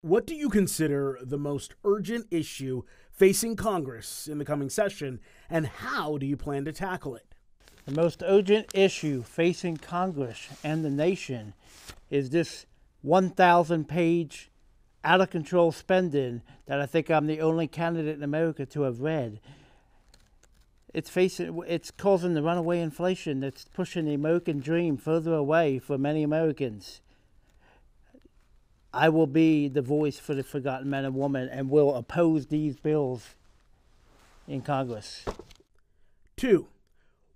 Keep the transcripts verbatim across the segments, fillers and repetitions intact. What do you consider the most urgent issue facing Congress in the coming session, and how do you plan to tackle it? The most urgent issue facing Congress and the nation is this one thousand page out-of-control spending that I think I'm the only candidate in America to have read. It's facing, it's causing the runaway inflation that's pushing the American dream further away for many Americans. I will be the voice for the forgotten men and women and will oppose these bills in Congress. Two,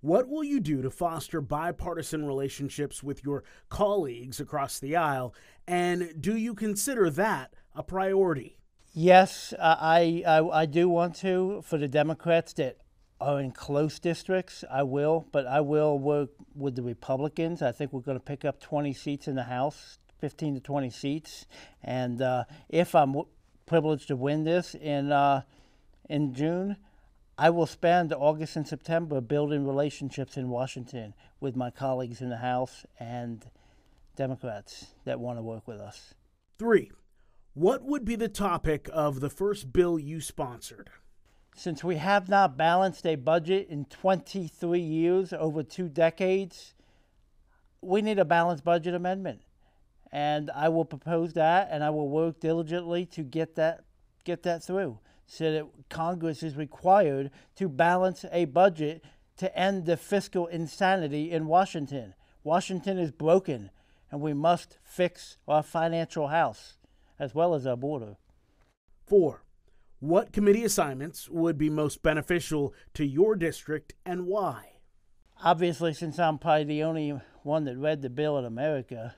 what will you do to foster bipartisan relationships with your colleagues across the aisle, and do you consider that a priority? Yes, I, I, I do want to. For the Democrats that are in close districts, I will, but I will work with the Republicans. I think we're going to pick up twenty seats in the House, fifteen to twenty seats, and uh, if I'm w privileged to win this in uh, in June, I will spend August and September building relationships in Washington with my colleagues in the House and Democrats that want to work with us. Three, what would be the topic of the first bill you sponsored? Since we have not balanced a budget in twenty-three years, over two decades, we need a balanced budget amendment. And I will propose that, and I will work diligently to get that get that through, so that Congress is required to balance a budget to end the fiscal insanity in Washington. Washington is broken, and we must fix our financial house as well as our border. Four, what committee assignments would be most beneficial to your district and why? Obviously, since I'm probably the only one that read the bill in America,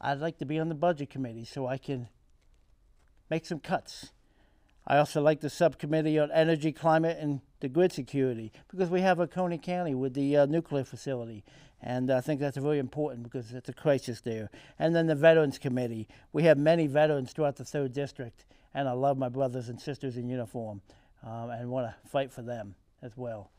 I'd like to be on the budget committee so I can make some cuts. I also like the subcommittee on energy, climate, and the grid security, because we have Oconee County with the uh, nuclear facility, and I think that's very important because it's a crisis there. And then the Veterans Committee. We have many veterans throughout the third district, and I love my brothers and sisters in uniform um, and want to fight for them as well.